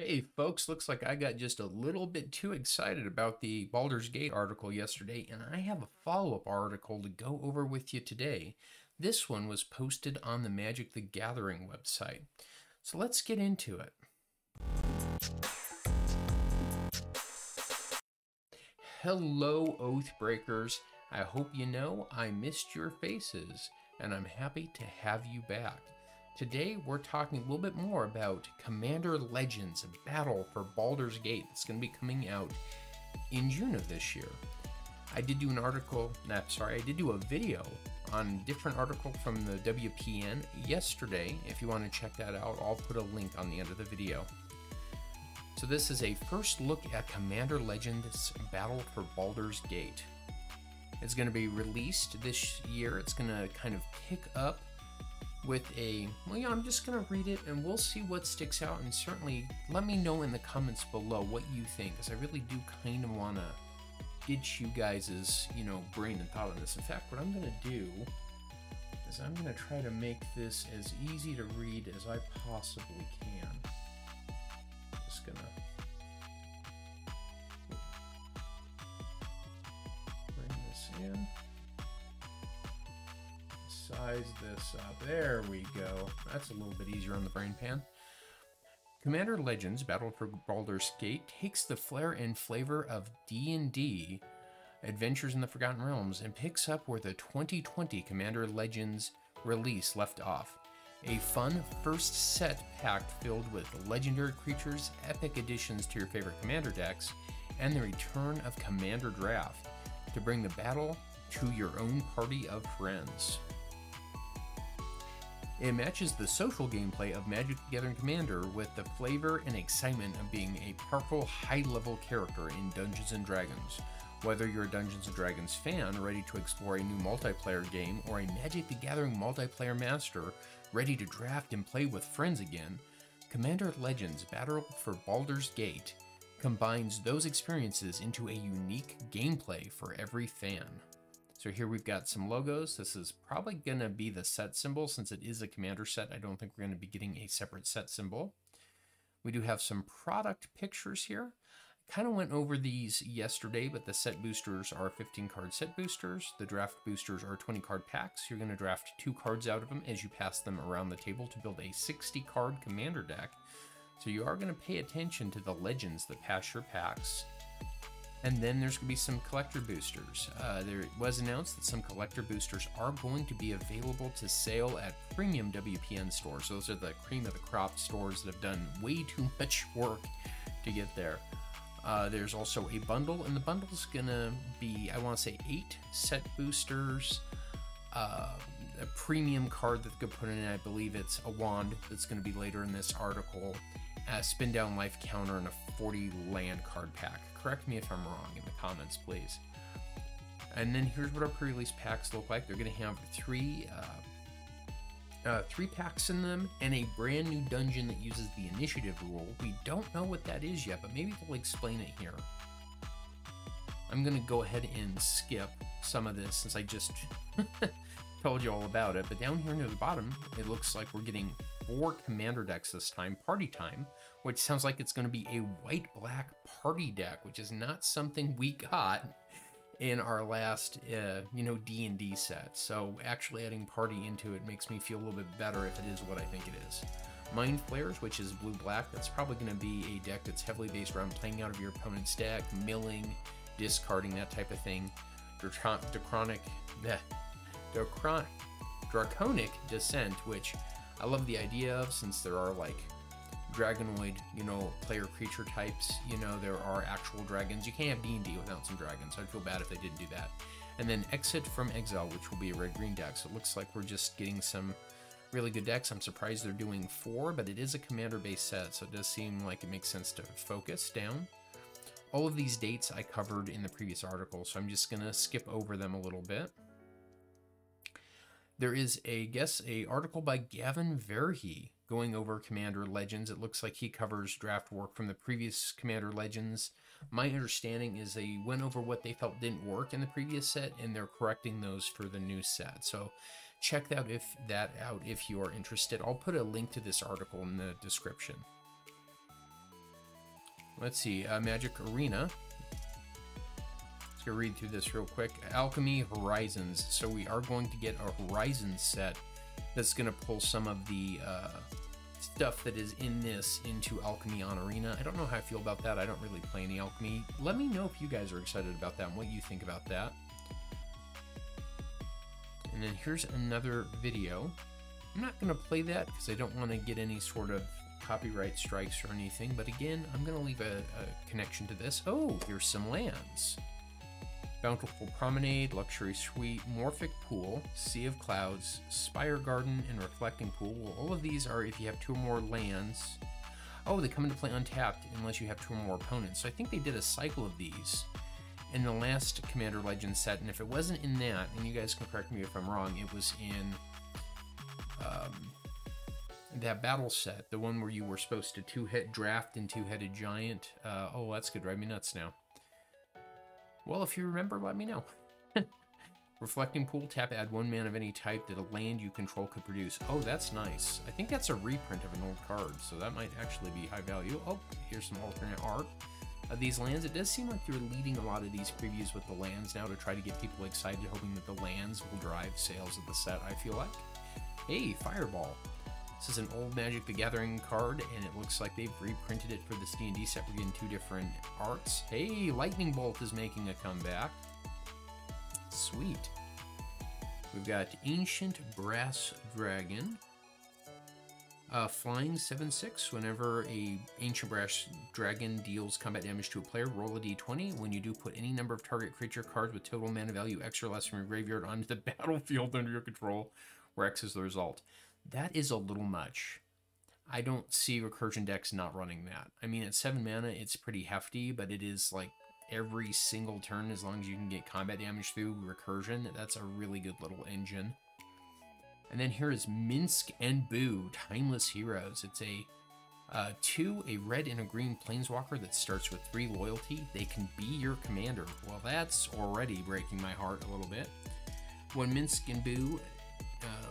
Hey folks, looks like I got just a little bit too excited about the Baldur's Gate article yesterday, and I have a follow-up article to go over with you today. This one was posted on the Magic the Gathering website. So let's get into it. Hello Oathbreakers, I hope you know I missed your faces, and I'm happy to have you back. Today, we're talking a little bit more about Commander Legends Battle for Baldur's Gate that's going to be coming out in June of this year. I did do a video on different article from the WPN yesterday. If you want to check that out, I'll put a link on the end of the video. So this is a first look at Commander Legends Battle for Baldur's Gate. It's going to be released this year. It's going to kind of pick up with a, well, yeah, I'm just going to read it and we'll see what sticks out, and certainly let me know in the comments below what you think, because I really do kind of want to get you guys' brain and thought on this. In fact, what I'm going to do is I'm going to try to make this as easy to read as I possibly can. Just going to bring this in. Size this up. There we go. That's a little bit easier on the brain pan. Commander Legends Battle for Baldur's Gate takes the flair and flavor of D&D Adventures in the Forgotten Realms and picks up where the 2020 Commander Legends release left off. A fun first set pack filled with legendary creatures, epic additions to your favorite Commander decks, and the return of Commander Draft to bring the battle to your own party of friends. It matches the social gameplay of Magic the Gathering Commander with the flavor and excitement of being a powerful, high-level character in Dungeons & Dragons. Whether you're a Dungeons & Dragons fan ready to explore a new multiplayer game, or a Magic the Gathering multiplayer master ready to draft and play with friends again, Commander Legends Battle for Baldur's Gate combines those experiences into a unique gameplay for every fan. So here we've got some logos. This is probably going to be the set symbol since it is a commander set. I don't think we're going to be getting a separate set symbol. We do have some product pictures here. I kind of went over these yesterday, but the set boosters are 15 card set boosters. The draft boosters are 20 card packs. You're going to draft 2 cards out of them as you pass them around the table to build a 60 card commander deck. So you are going to pay attention to the legends that pass your packs. And then there's going to be some collector boosters. There was announced that some collector boosters are going to be available to sale at premium WPN stores. Those are the cream of the crop stores that have done way too much work to get there. There's also a bundle, and the bundle's going to be, I want to say, 8 set boosters, a premium card that they could put in, I believe it's a wand that's going to be later in this article, a spin down life counter, and a 40 land card pack. Correct me if I'm wrong in the comments, please. And then here's what our pre-release packs look like. They're going to have three packs in them and a brand new dungeon that uses the initiative rule. We don't know what that is yet, but maybe we'll explain it here. I'm going to go ahead and skip some of this since I just told you all about it. But down here near the bottom, it looks like we're getting 4 commander decks this time, Party Time, which sounds like it's going to be a white-black party deck, which is not something we got in our last, D&D set. So actually adding party into it makes me feel a little bit better if it is what I think it is. Mind Flayers, which is blue-black, that's probably going to be a deck that's heavily based around playing out of your opponent's deck, milling, discarding, that type of thing. Draconic Descent, which I love the idea of, since there are like dragonoid, player creature types, there are actual dragons. You can't have D&D without some dragons. I'd feel bad if they didn't do that. And then Exit from Exile, which will be a red-green deck. So it looks like we're just getting some really good decks. I'm surprised they're doing 4, but it is a commander-based set, so it does seem like it makes sense to focus down. All of these dates I covered in the previous article, so I'm just going to skip over them a little bit. There is a article by Gavin Verhey going over Commander Legends. It looks like he covers draft work from the previous Commander Legends. My understanding is they went over what they felt didn't work in the previous set, and they're correcting those for the new set. So check that out if you are interested. I'll put a link to this article in the description. Let's see, Magic Arena. Let's go read through this real quick. Alchemy Horizons. So we are going to get a Horizons set that's going to pull some of the stuff that is in this into Alchemy on Arena. I don't know how I feel about that. I don't really play any Alchemy. Let me know if you guys are excited about that and what you think about that. And then here's another video. I'm not going to play that because I don't want to get any sort of copyright strikes or anything, but again, I'm going to leave a connection to this. Oh, here's some lands. Bountiful Promenade, Luxury Suite, Morphic Pool, Sea of Clouds, Spire Garden, and Reflecting Pool. Well, all of these are if you have two or more lands. Oh, they come into play untapped unless you have two or more opponents. So I think they did a cycle of these in the last Commander Legends set, and if it wasn't in that, and you guys can correct me if I'm wrong, it was in that battle set, the one where you were supposed to two-hit draft and two-headed giant. Oh, that's good. Drive me nuts now. Well, if you remember, let me know. Reflecting Pool, tap, add one mana of any type that a land you control could produce. Oh, that's nice. I think that's a reprint of an old card, so that might actually be high value. Oh, here's some alternate art of these lands. It does seem like they're leading a lot of these previews with the lands now to try to get people excited, hoping that the lands will drive sales of the set, I feel like. Hey, Fireball. This is an old Magic the Gathering card, and it looks like they've reprinted it for this D&D set. We're getting two different arts. Hey, Lightning Bolt is making a comeback. Sweet. We've got Ancient Brass Dragon. Flying 7/6. Whenever a Ancient Brass Dragon deals combat damage to a player, roll a d20. When you do, put any number of target creature cards with total mana value X or less from your graveyard onto the battlefield under your control, where X is the result. That is a little much. I don't see Recursion decks not running that. I mean, at 7 mana, it's pretty hefty, but it is like every single turn, as long as you can get combat damage through Recursion, that's a really good little engine. And then here is Minsc and Boo, Timeless Heroes. It's a 2, a red and a green Planeswalker that starts with 3 loyalty. They can be your commander. Well, that's already breaking my heart a little bit. When Minsc and Boo...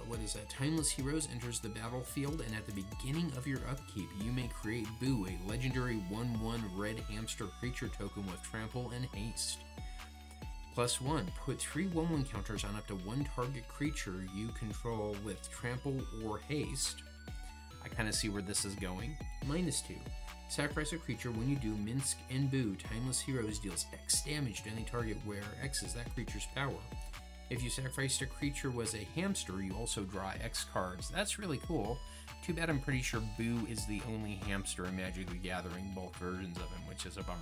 what is that? Timeless Heroes enters the battlefield, and at the beginning of your upkeep, you may create Boo, a legendary 1/1 red hamster creature token with trample and haste. Plus 1, put 3 1/1 counters on up to 1 target creature you control with trample or haste. I kind of see where this is going. Minus 2, sacrifice a creature. When you do, Minsc and Boo, Timeless Heroes deals X damage to any target where X is that creature's power. If you sacrificed a creature was a hamster, you also draw X cards. That's really cool. Too bad I'm pretty sure Boo is the only hamster in Magic the Gathering, both versions of him, which is a bummer.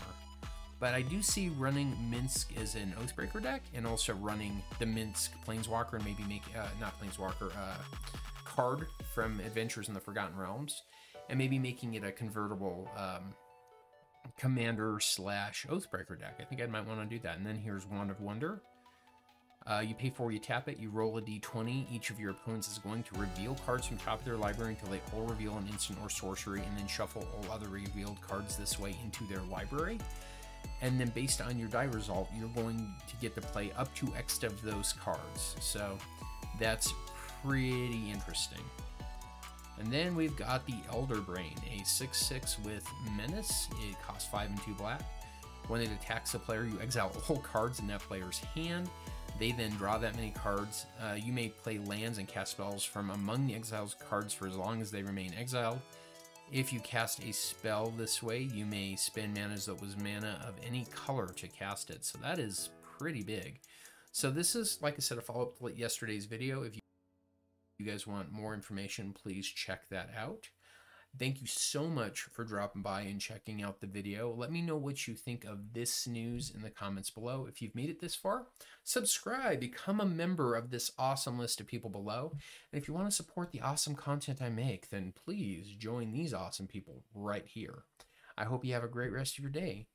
But I do see running Minsc as an Oathbreaker deck, and also running the Minsc Planeswalker, and maybe make, not Planeswalker, card from Adventures in the Forgotten Realms, and maybe making it a convertible Commander / Oathbreaker deck. I think I might want to do that. And then here's Wand of Wonder. You pay 4, you tap it, you roll a d20. Each of your opponents is going to reveal cards from top of their library until they all reveal an instant or sorcery, and then shuffle all other revealed cards this way into their library. And then based on your die result, you're going to get to play up to X of those cards. So that's pretty interesting. And then we've got the Elder Brain, a 6/6 with Menace. It costs 5 and 2 black. When it attacks a player, you exile all cards in that player's hand. They then draw that many cards. You may play lands and cast spells from among the exile's cards for as long as they remain exiled. If you cast a spell this way, you may spend mana as though it was mana of any color to cast it. So that is pretty big. So this is, like I said, a follow-up to yesterday's video. If you guys want more information, please check that out. Thank you so much for dropping by and checking out the video. Let me know what you think of this news in the comments below. If you've made it this far, subscribe, become a member of this awesome list of people below. And if you want to support the awesome content I make, then please join these awesome people right here. I hope you have a great rest of your day.